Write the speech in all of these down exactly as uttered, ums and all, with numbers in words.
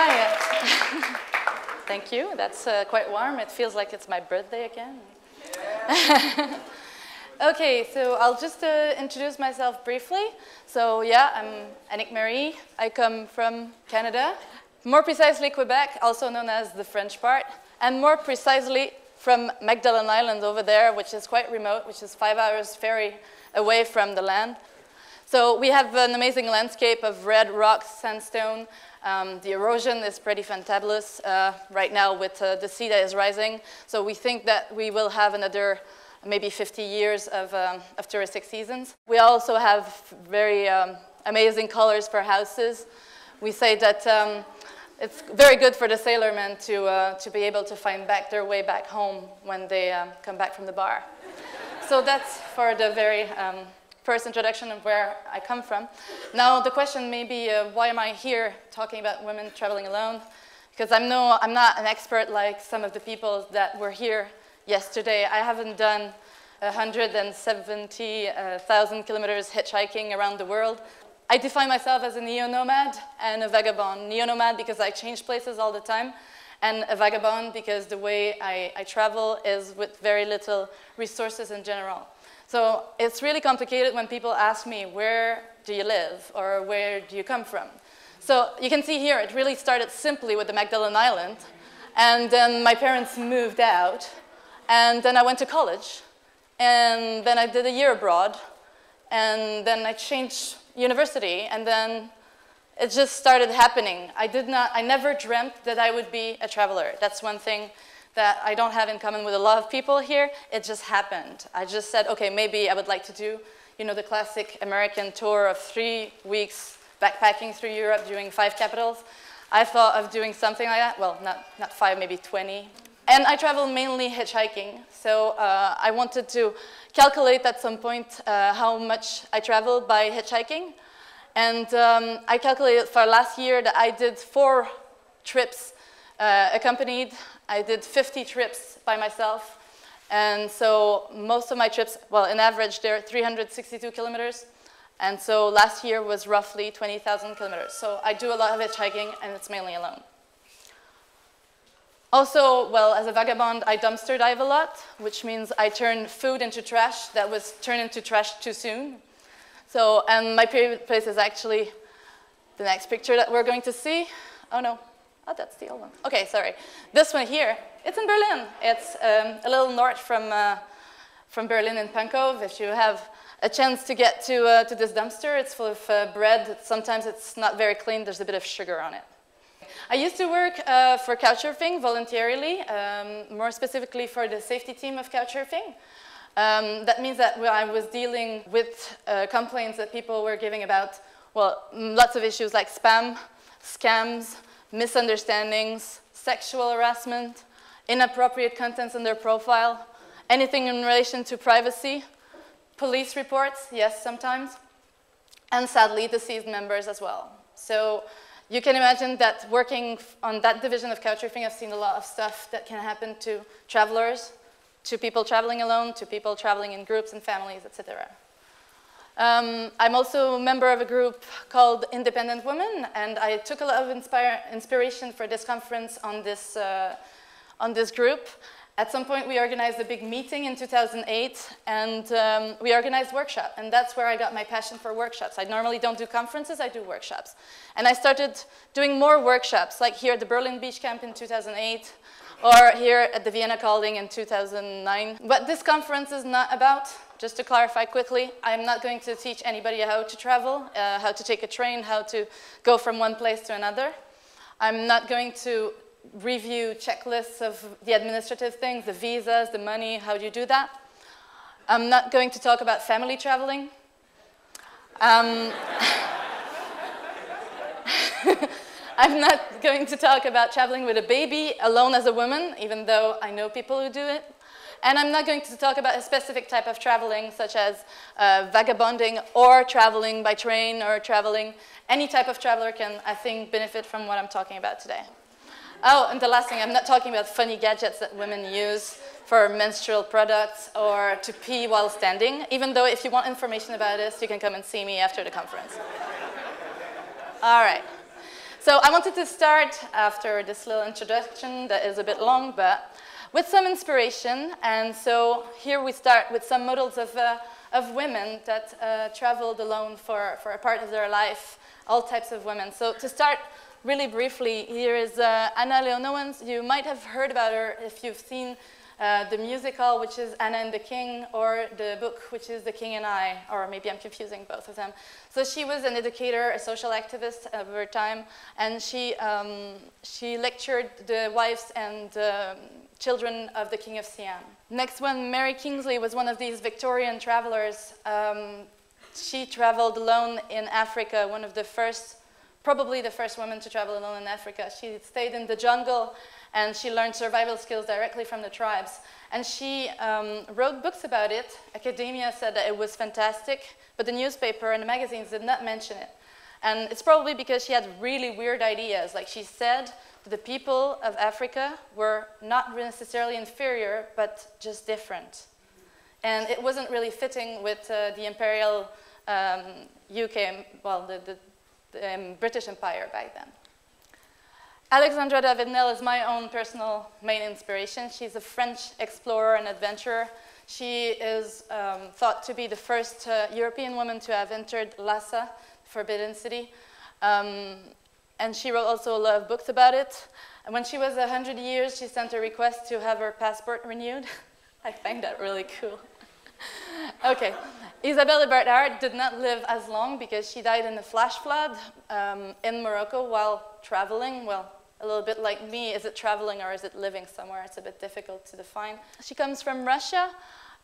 Hi. Thank you. That's uh, quite warm. It feels like it's my birthday again. Yeah. Okay, so I'll just uh, introduce myself briefly. So yeah, I'm Anick-Marie. I come from Canada, more precisely Quebec, also known as the French part, and more precisely from Magdalen Island over there, which is quite remote, which is five hours ferry away from the land. So we have an amazing landscape of red rocks, sandstone. Um, the erosion is pretty fantabulous uh, right now with uh, the sea that is rising. So we think that we will have another maybe fifty years of, um, of touristic seasons. We also have very um, amazing colors for houses. We say that um, it's very good for the sailormen to, uh, to be able to find back their way back home when they um, come back from the bar. So that's for the very um, first introduction of where I come from. Now the question may be, uh, why am I here talking about women traveling alone? Because I'm, no, I'm not an expert like some of the people that were here yesterday. I haven't done one hundred seventy thousand kilometers hitchhiking around the world. I define myself as a neo-nomad and a vagabond. Neo-nomad because I change places all the time, and a vagabond because the way I, I travel is with very little resources in general. So it's really complicated when people ask me, where do you live or where do you come from? So you can see here, it really started simply with the Magdalen Island, and then my parents moved out, and then I went to college, and then I did a year abroad, and then I changed university, and then it just started happening. I did not, I never dreamt that I would be a traveler. That's one thing that I don't have in common with a lot of people here. It just happened. I just said, okay, maybe I would like to do, you know, the classic American tour of three weeks backpacking through Europe doing five capitals. I thought of doing something like that. Well, not, not five, maybe twenty. And I travel mainly hitchhiking, so uh, I wanted to calculate at some point uh, how much I travel by hitchhiking. And um, I calculated for last year that I did four trips uh, accompanied. I did fifty trips by myself. And so most of my trips, well, in average, they're three hundred sixty-two kilometers. And so last year was roughly twenty thousand kilometers. So I do a lot of hitchhiking, and it's mainly alone. Also, well, as a vagabond, I dumpster dive a lot, which means I turn food into trash that was turned into trash too soon. So, and my favorite place is actually the next picture that we're going to see. Oh, no. Oh, that's the old one. Okay, sorry. This one here, it's in Berlin. It's um, a little north from, uh, from Berlin in Pankow. If you have a chance to get to, uh, to this dumpster, it's full of uh, bread. Sometimes it's not very clean. There's a bit of sugar on it. I used to work uh, for Couchsurfing voluntarily, um, more specifically for the safety team of Couchsurfing. Um, that means that I was dealing with uh, complaints that people were giving about, well, lots of issues like spam, scams, misunderstandings, sexual harassment, inappropriate contents on their profile, anything in relation to privacy, police reports, yes, sometimes, and sadly, deceased members as well. So, you can imagine that working on that division of Couchsurfing, I've seen a lot of stuff that can happen to travelers, to people traveling alone, to people traveling in groups and families, et cetera. Um, I'm also a member of a group called Independent Women, and I took a lot of inspire, inspiration for this conference on this, uh, on this group. At some point, we organized a big meeting in two thousand eight, and um, we organized workshops, and that's where I got my passion for workshops. I normally don't do conferences, I do workshops. And I started doing more workshops, like here at the Berlin Beach camp in two thousand eight, or here at the Vienna Calling in two thousand nine. What this conference is not about, just to clarify quickly, I'm not going to teach anybody how to travel, uh, how to take a train, how to go from one place to another. I'm not going to review checklists of the administrative things, the visas, the money, how do you do that. I'm not going to talk about family traveling. Um, I'm not going to talk about traveling with a baby alone as a woman, even though I know people who do it. And I'm not going to talk about a specific type of traveling, such as uh, vagabonding or traveling by train or traveling. Any type of traveler can, I think, benefit from what I'm talking about today. Oh, and the last thing, I'm not talking about funny gadgets that women use for menstrual products or to pee while standing, even though if you want information about this, you can come and see me after the conference. All right. So I wanted to start after this little introduction that is a bit long, but with some inspiration. And so here we start with some models of, uh, of women that uh, traveled alone for, for a part of their life, all types of women. So to start really briefly, here is uh, Anna Leonowens. You might have heard about her if you've seen uh, the musical, which is Anna and the King, or the book, which is The King and I, or maybe I'm confusing both of them. So she was an educator, a social activist of her time, and she, um, she lectured the wives and um, children of the King of Siam. Next one, Mary Kingsley was one of these Victorian travelers. Um, she traveled alone in Africa, one of the first probably the first woman to travel alone in Africa. She stayed in the jungle and she learned survival skills directly from the tribes. And she um, wrote books about it. Academia said that it was fantastic, but the newspaper and the magazines did not mention it. And it's probably because she had really weird ideas. Like she said, that the people of Africa were not necessarily inferior, but just different. And it wasn't really fitting with uh, the imperial um, U K, well, the, the the um, British Empire back then. Alexandra David-Néel is my own personal main inspiration. She's a French explorer and adventurer. She is um, thought to be the first uh, European woman to have entered Lhasa, Forbidden City. Um, and she wrote also a lot of books about it. And when she was one hundred years, she sent a request to have her passport renewed. I find that really cool. Okay, Isabelle Eberhardt did not live as long because she died in a flash flood um, in Morocco while traveling. Well, a little bit like me, is it traveling or is it living somewhere? It's a bit difficult to define. She comes from Russia,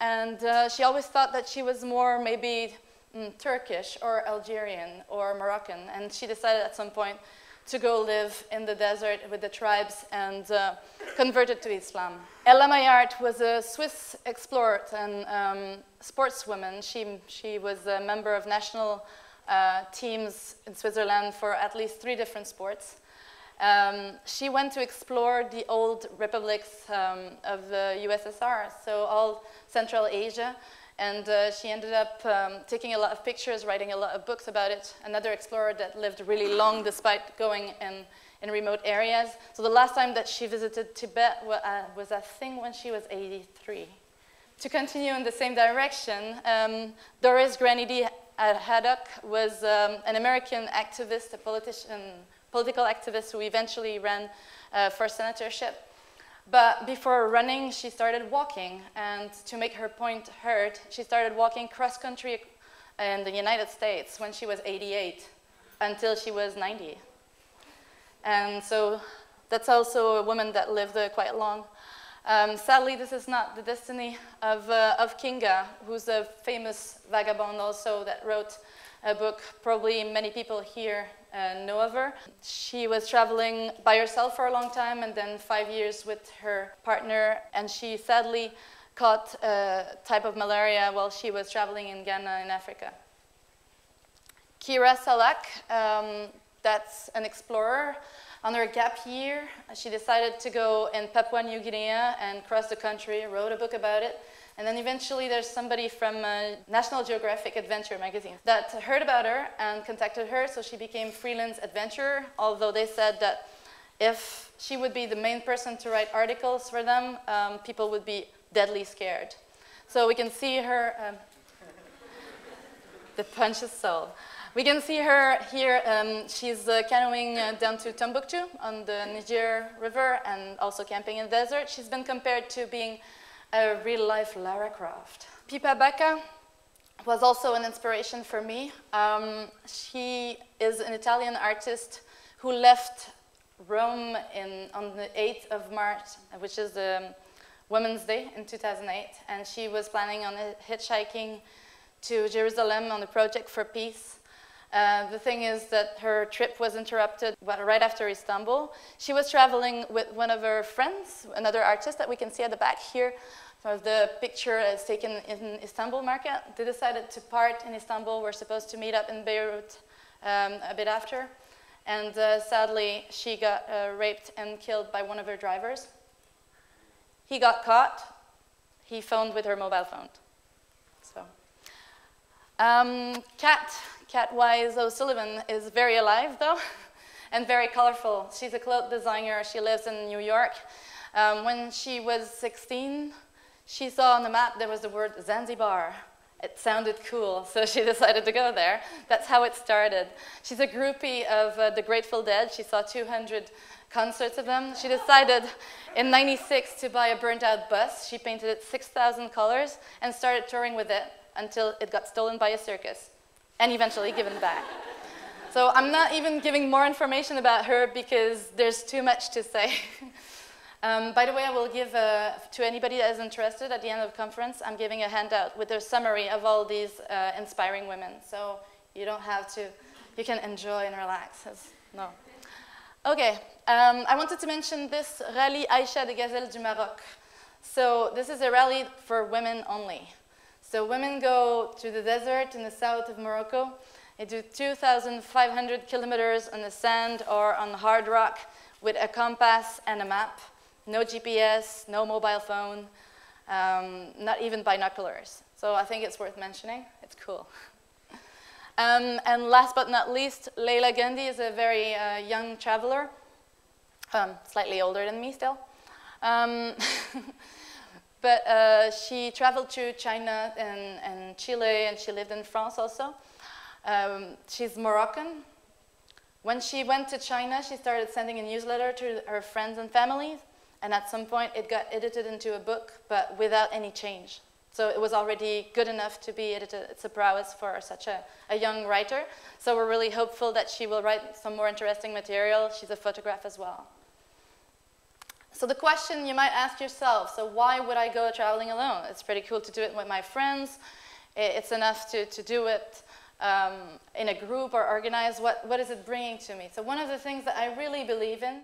and uh, she always thought that she was more maybe mm, Turkish or Algerian or Moroccan, and she decided at some point to go live in the desert with the tribes and uh, converted to Islam. Ella Maillart was a Swiss explorer and um, sportswoman. She, she was a member of national uh, teams in Switzerland for at least three different sports. Um, she went to explore the old republics um, of the U S S R, so all Central Asia. And uh, she ended up um, taking a lot of pictures, writing a lot of books about it. Another explorer that lived really long despite going in, in remote areas. So the last time that she visited Tibet was, uh, was I think when she was eighty-three. To continue in the same direction, um, Doris Granny D Haddock was um, an American activist, a politician, political activist who eventually ran uh, for senatorship. But before running, she started walking. And to make her point heard, she started walking cross-country in the United States when she was eighty-eight until she was ninety. And so that's also a woman that lived uh, quite long. Um, sadly, this is not the destiny of, uh, of Kinga, who's a famous vagabond also that wrote a book. Probably many people here uh, know of her. She was traveling by herself for a long time and then five years with her partner, and she sadly caught a type of malaria while she was traveling in Ghana in Africa. Kira Salak, um, that's an explorer. On her gap year, she decided to go in Papua New Guinea and cross the country, wrote a book about it. And then eventually there's somebody from uh, National Geographic Adventure magazine that heard about her and contacted her, so she became freelance adventurer, although they said that if she would be the main person to write articles for them, um, people would be deadly scared. So we can see her, um, the punch is sold. We can see her here, um, she's uh, canoeing uh, down to Tombouctou on the Niger River and also camping in the desert. She's been compared to being a real-life Lara Croft. Pippa Becca was also an inspiration for me. Um, she is an Italian artist who left Rome in, on the eighth of March, which is the Women's Day in two thousand eight, and she was planning on hitchhiking to Jerusalem on the Project for Peace. Uh, the thing is that her trip was interrupted right after Istanbul. She was traveling with one of her friends, another artist that we can see at the back here. So the picture is taken in Istanbul market. They decided to part in Istanbul. We're supposed to meet up in Beirut um, a bit after. And uh, sadly, she got uh, raped and killed by one of her drivers. He got caught. He phoned with her mobile phone. So, um, Kat. Kat Wise O'Sullivan is very alive, though, and very colorful. She's a clothes designer. She lives in New York. Um, when she was sixteen, she saw on the map there was the word Zanzibar. It sounded cool, so she decided to go there. That's how it started. She's a groupie of uh, the Grateful Dead. She saw two hundred concerts of them. She decided in ninety-six to buy a burnt-out bus. She painted it six thousand colors and started touring with it until it got stolen by a circus and eventually given back. So I'm not even giving more information about her because there's too much to say. Um, by the way, I will give uh, to anybody that is interested at the end of the conference, I'm giving a handout with a summary of all these uh, inspiring women. So you don't have to, you can enjoy and relax. It's, no. Okay, um, I wanted to mention this rally Aisha de Gazelle du Maroc. So this is a rally for women only. So women go to the desert in the south of Morocco. They do two thousand five hundred kilometers on the sand or on hard rock with a compass and a map. No G P S, no mobile phone, um, not even binoculars. So I think it's worth mentioning. It's cool. Um, and last but not least, Leila Gandhi is a very uh, young traveler, um, slightly older than me still. Um, but uh, she traveled to China and, and Chile, and she lived in France also. Um, she's Moroccan. When she went to China, she started sending a newsletter to her friends and families. And at some point, it got edited into a book, but without any change. So it was already good enough to be edited. It's a prowess for such a, a young writer. So we're really hopeful that she will write some more interesting material. She's a photographer as well. So the question you might ask yourself, so why would I go traveling alone? It's pretty cool to do it with my friends. It's enough to, to do it um, in a group or organize. What, what is it bringing to me? So one of the things that I really believe in